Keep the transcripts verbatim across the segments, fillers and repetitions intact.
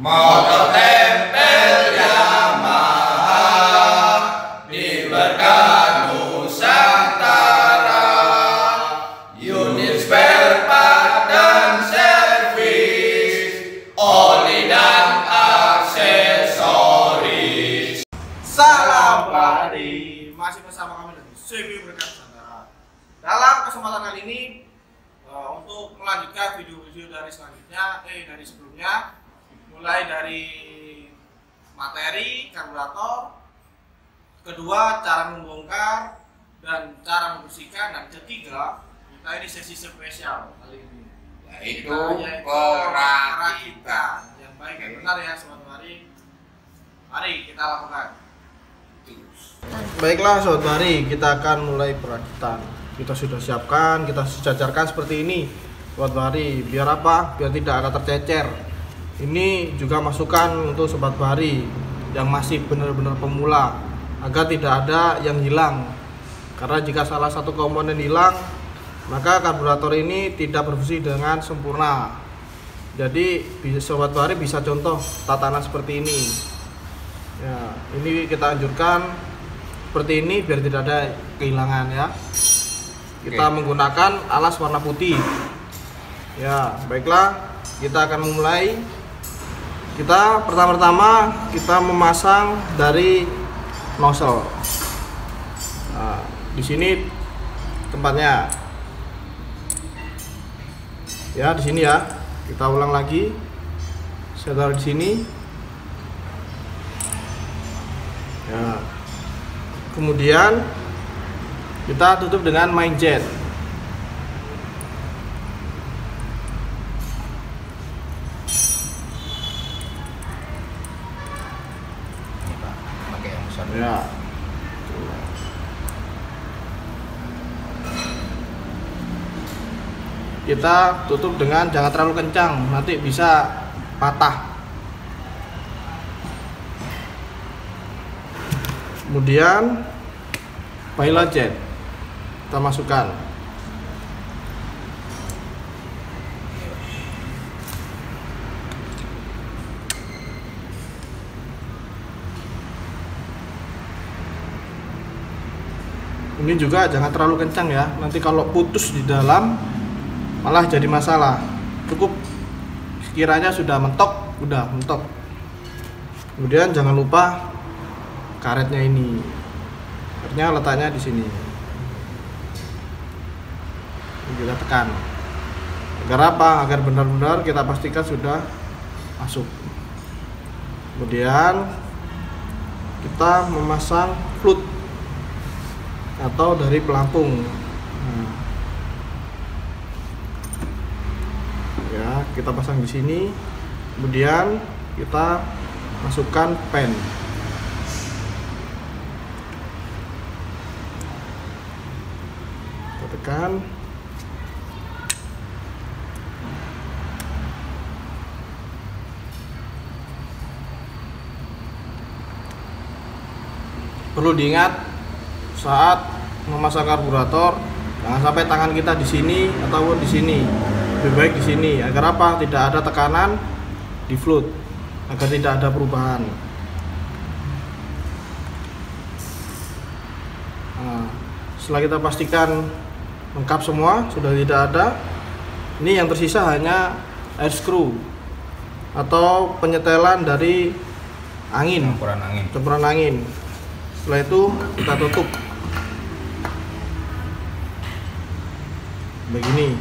Motor tempel Yamaha di Berkah Nusantara, unit spare part dan servis, oli dan aksesoris. Salam pagi, masih bersama kami dari C V Berkah Nusantara. Dalam kesempatan kali ini, Uh, untuk melanjutkan video-video dari selanjutnya, eh dari sebelumnya, mulai dari materi karburator, kedua cara membongkar dan cara membersihkan, dan ketiga kita ini sesi spesial kali ini, yaitu perakitan kita yang baik dan benar ya sobat mari. Mari kita lakukan. Baiklah sobat mari, kita akan mulai perakitan. Kita sudah siapkan, kita sejajarkan seperti ini sobat bahari, biar apa? Biar tidak ada tercecer. Ini juga masukan untuk sobat bahari yang masih benar-benar pemula, agar tidak ada yang hilang, karena jika salah satu komponen hilang maka karburator ini tidak berfungsi dengan sempurna. Jadi sobat bahari bisa contoh tatanan seperti ini ya, ini kita anjurkan seperti ini biar tidak ada kehilangan ya. Kita Oke. menggunakan alas warna putih. Ya, baiklah, kita akan memulai. Kita pertama-tama kita memasang dari nozzle. Nah, di sini tempatnya. Ya, di sini ya. Kita ulang lagi. Saya taruh di sini. Ya. Kemudian kita tutup dengan main jet. Ini Pak, pakai yang besar. Ya. Kita tutup dengan jangan terlalu kencang, nanti bisa patah. Kemudian pilot jet kita masukkan. Ini juga jangan terlalu kencang ya, nanti kalau putus di dalam malah jadi masalah. Cukup sekiranya sudah mentok, udah mentok. Kemudian jangan lupa karetnya ini, karetnya letaknya di sini. Kita tekan agar apa? Agar benar-benar kita pastikan sudah masuk. Kemudian kita memasang flut atau dari pelampung. Nah. Ya, kita pasang di sini. Kemudian kita masukkan pen. Kita tekan. Perlu diingat saat memasang karburator, jangan sampai tangan kita di sini ataupun di sini. Lebih baik di sini agar apa? Tidak ada tekanan di flut, agar tidak ada perubahan. Nah, setelah kita pastikan lengkap semua, sudah tidak ada. Ini yang tersisa hanya air screw atau penyetelan dari angin, campuran angin. Campuran angin. Setelah itu kita tutup begini.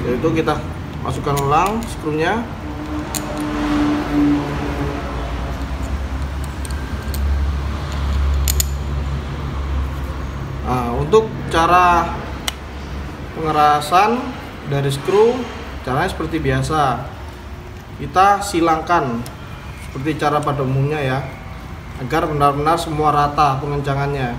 Setelah itu kita masukkan ulang skrunya. Nah, untuk cara pengerasan dari skru, caranya seperti biasa. Kita silangkan seperti cara pada umumnya ya, agar benar-benar semua rata pengencangannya.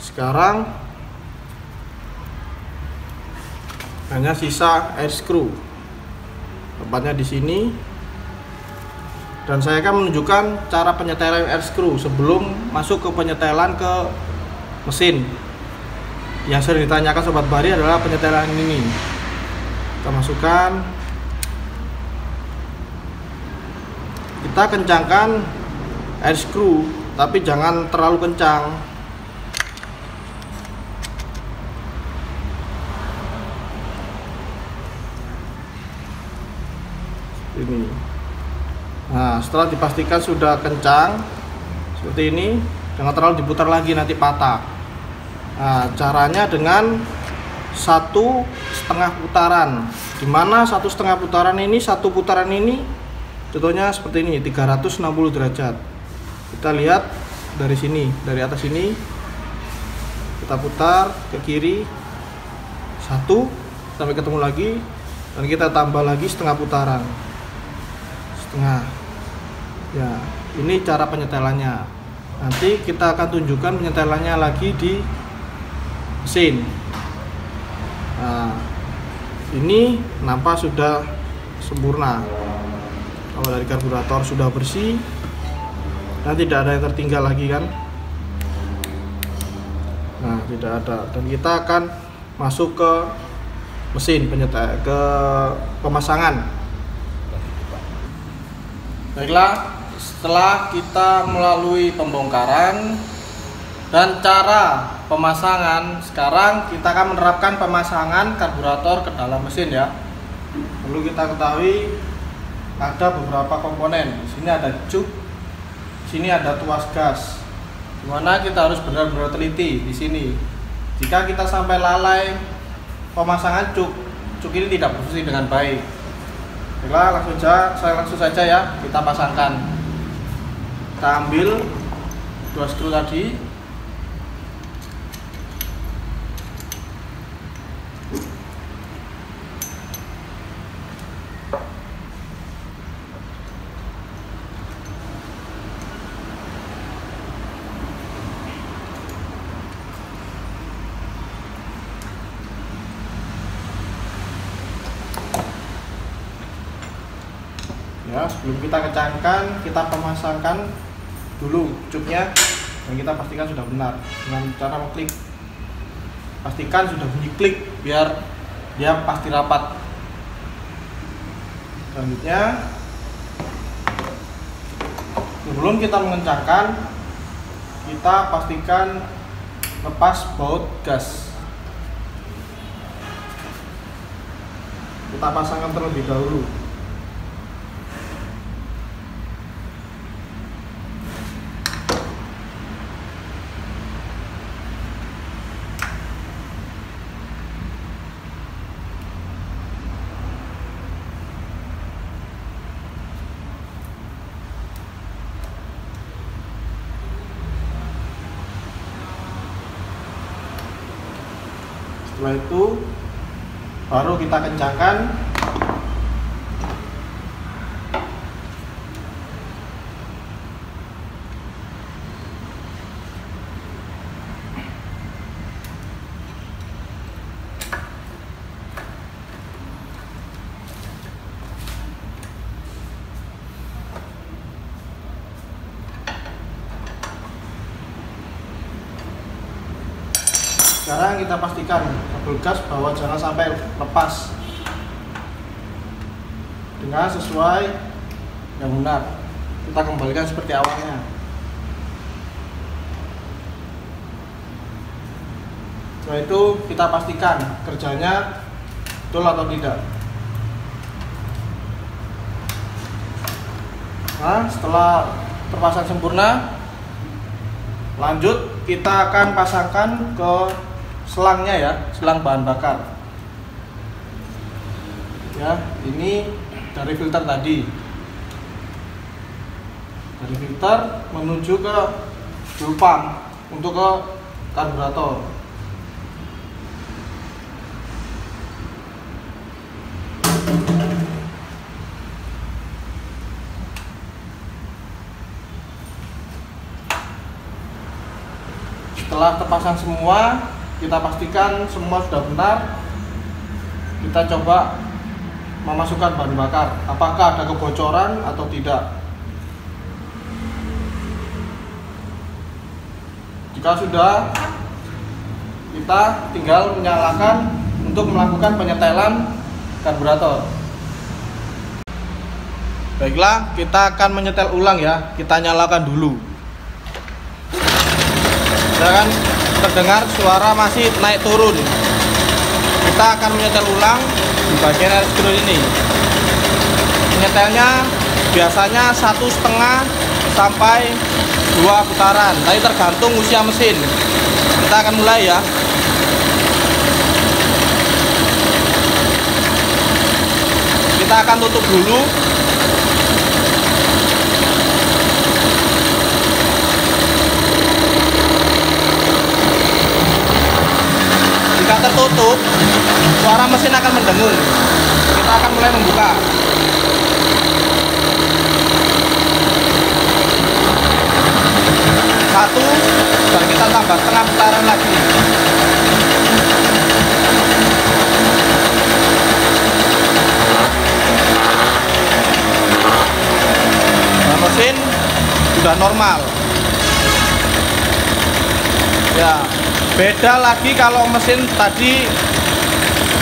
Sekarang hanya sisa air screw, tempatnya di sini. Dan saya akan menunjukkan cara penyetelan air screw sebelum masuk ke penyetelan ke mesin. Yang sering ditanyakan sobat Bari adalah penyetelan ini. Kita masukkan, kita kencangkan air screw, tapi jangan terlalu kencang. Ini. Nah, setelah dipastikan sudah kencang seperti ini, jangan terlalu diputar lagi, nanti patah. Nah, caranya dengan satu setengah putaran, dimana satu setengah putaran ini, satu putaran ini contohnya seperti ini, tiga ratus enam puluh derajat. Kita lihat dari sini, dari atas ini kita putar ke kiri satu sampai ketemu lagi, dan kita tambah lagi setengah putaran. Setengah ya, ini cara penyetelannya. Nanti kita akan tunjukkan penyetelannya lagi di mesin. Nah, ini nampak sudah sempurna. Kalau dari karburator sudah bersih dan tidak ada yang tertinggal lagi kan. Nah, tidak ada. Dan kita akan masuk ke mesin penyetel, ke pemasangan. Baiklah, setelah kita melalui pembongkaran dan cara pemasangan, sekarang kita akan menerapkan pemasangan karburator ke dalam mesin ya. Perlu kita ketahui ada beberapa komponen. Di sini ada cuk, di sini ada tuas gas. Dimana kita harus benar-benar teliti di sini. Jika kita sampai lalai pemasangan cuk, cuk ini tidak berfungsi dengan baik. Baiklah, langsung saja, saya langsung saja ya, kita pasangkan. Kita ambil dua skru tadi, ya. Sebelum kita kencangkan, kita pemasangkan dulu cuknya, dan kita pastikan sudah benar dengan cara mengklik. Pastikan sudah bunyi klik biar dia pasti rapat. Selanjutnya, sebelum kita mengencangkan, kita pastikan lepas baut gas. Kita pasangkan terlebih dahulu. Setelah itu baru kita kencangkan. Sekarang kita pastikan kabel gas bahwa jangan sampai lepas, dengan sesuai yang benar. Kita kembalikan seperti awalnya. Setelah itu kita pastikan kerjanya betul atau tidak. Nah, setelah terpasang sempurna, lanjut kita akan pasangkan ke selangnya ya, selang bahan bakar ya. Ini dari filter tadi, dari filter menuju ke fuel pump untuk ke karburator. Setelah terpasang semua, kita pastikan semua sudah benar. Kita coba memasukkan bahan bakar, apakah ada kebocoran atau tidak. Jika sudah, kita tinggal menyalakan untuk melakukan penyetelan karburator. Baiklah, kita akan menyetel ulang ya. Kita nyalakan dulu. Jangan terdengar suara masih naik turun. Kita akan menyetel ulang di bagian air screw ini. Menyetelnya biasanya satu setengah sampai dua putaran. Tapi tergantung usia mesin. Kita akan mulai ya. Kita akan tutup dulu. Jika tertutup, suara mesin akan mendengung. Kita akan mulai membuka. Satu, dan kita tambah setengah putaran lagi. Nah, mesin sudah normal. Ya. Beda lagi kalau mesin tadi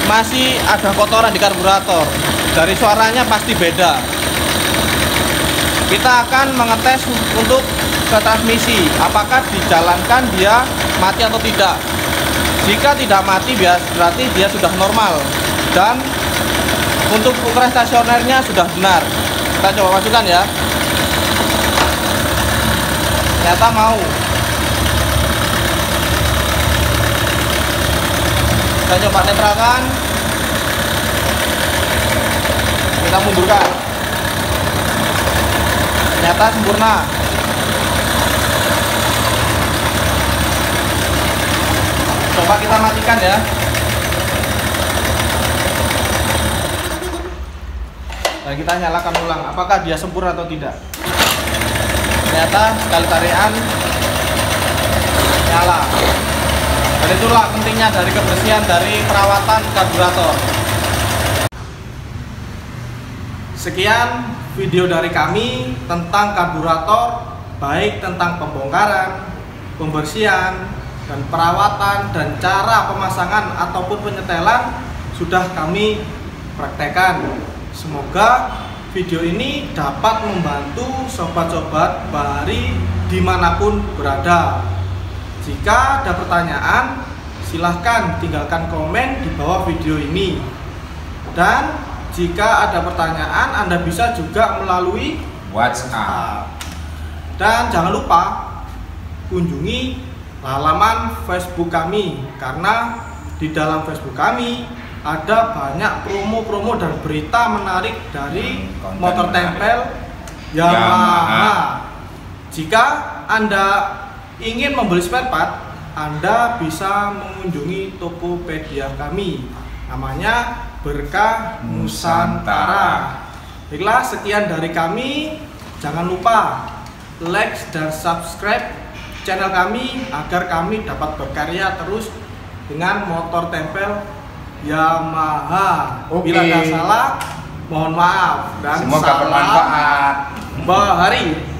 masih ada kotoran di karburator. Dari suaranya pasti beda. Kita akan mengetes untuk ke transmisi, apakah dijalankan dia mati atau tidak. Jika tidak mati, berarti dia sudah normal. Dan untuk ukuran stasionernya sudah benar. Kita coba masukkan ya. Ternyata mau. Kita coba netralkan. Kita mundurkan. Ternyata sempurna. Coba kita matikan ya. Dan kita nyalakan ulang, apakah dia sempurna atau tidak. Ternyata sekali tarian nyala. Dan itulah pentingnya dari kebersihan dari perawatan karburator. Sekian video dari kami tentang karburator, baik tentang pembongkaran, pembersihan, dan perawatan, dan cara pemasangan ataupun penyetelan sudah kami praktekkan. Semoga video ini dapat membantu sobat-sobat bahari dimanapun berada. Jika ada pertanyaan, silahkan tinggalkan komen di bawah video ini. Dan jika ada pertanyaan, Anda bisa juga melalui WhatsApp. Dan jangan lupa kunjungi halaman Facebook kami, karena di dalam Facebook kami ada banyak promo-promo dan berita menarik dari konten motor tempel Yamaha. Jika Anda ingin membeli spare part, Anda bisa mengunjungi Tokopedia kami. Namanya Berkah Nusantara. Baiklah, sekian dari kami. Jangan lupa like dan subscribe channel kami agar kami dapat berkarya terus dengan motor tempel Yamaha. Okay. Bila ada salah, mohon maaf dan semoga salam bermanfaat. Bahari.